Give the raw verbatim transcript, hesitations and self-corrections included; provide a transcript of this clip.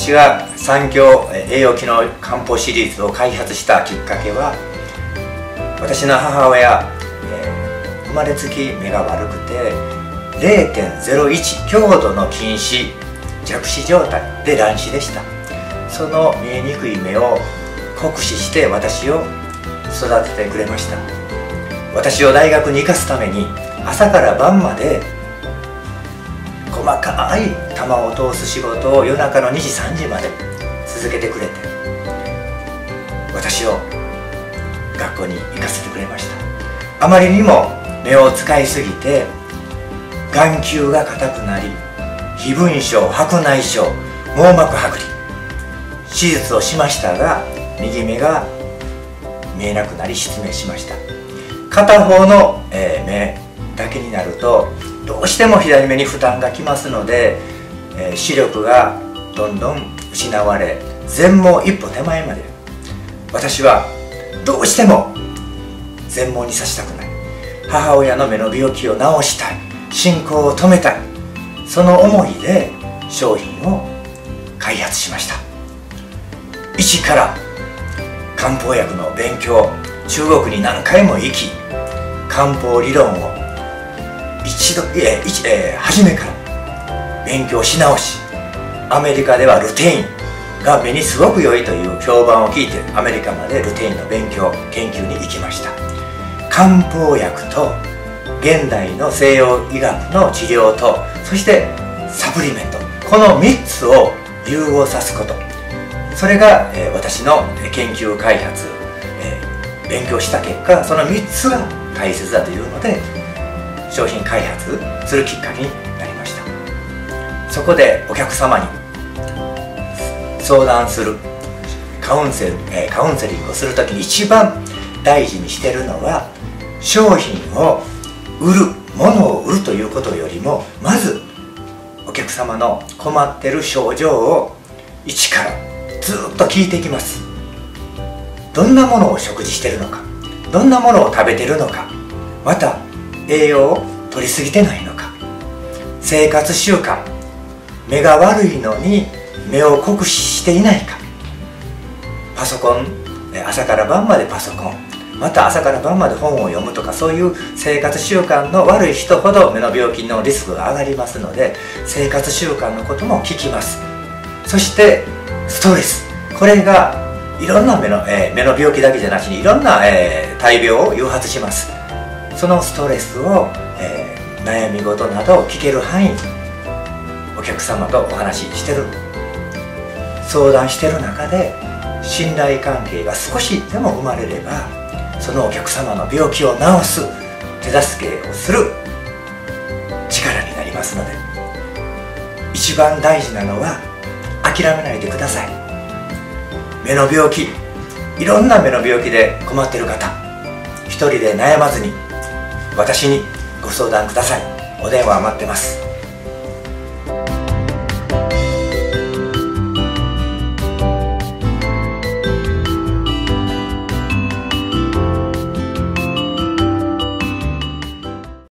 私が産業栄養機能漢方シリーズを開発したきっかけは、私の母親、えー、生まれつき目が悪くて ゼロ点ゼロいち 強度の近視弱視状態で乱視でした。その見えにくい目を酷使して私を育ててくれました。私を大学に生かすために朝から晩まで細かい球を通す仕事を夜中のにじさんじまで続けてくれて、私を学校に行かせてくれました。あまりにも目を使いすぎて眼球が硬くなり、飛蚊症、白内障、網膜剥離、手術をしましたが右目が見えなくなり失明しました。片方の目だけになるとどうしても左目に負担がきますので、視力がどんどん失われ、全盲一歩手前まで。私はどうしても全盲にさせたくない。母親の目の病気を治したい、進行を止めたい、その思いで商品を開発しました。一から漢方薬の勉強、中国に何回も行き、漢方理論を一度、えー一えー、初めから勉強し直し、アメリカではルテインが目にすごく良いという評判を聞いて、アメリカまでルテインの勉強研究に行きました。漢方薬と現代の西洋医学の治療と、そしてサプリメント、このみっつを融合さすこと、それが、えー、私の研究開発、えー、勉強した結果、そのみっつが大切だというので商品開発するきっかけになりました。そこでお客様に相談するカウンセル、えー、カウンセリングをするときに一番大事にしてるのは、商品を売る、物を売るということよりも、まずお客様の困ってる症状を一からずっと聞いていきます。どんなものを食事してるのか、どんなものを食べてるのか、また栄養を取りすぎてないのか、生活習慣、目が悪いのに目を酷使していないか、パソコン、朝から晩までパソコン、また朝から晩まで本を読むとか、そういう生活習慣の悪い人ほど目の病気のリスクが上がりますので、生活習慣のことも聞きます。そしてストレス、これがいろんな目の、えー、目の病気だけじゃなくていろんな、えー、大病を誘発します。そのストレスを、えー、悩み事などを聞ける範囲、お客様とお話ししてる、相談してる中で信頼関係が少しでも生まれれば、そのお客様の病気を治す手助けをする力になりますので、一番大事なのは諦めないでください。目の病気、いろんな目の病気で困ってる方、一人で悩まずに私にご相談ください。お電話待ってます。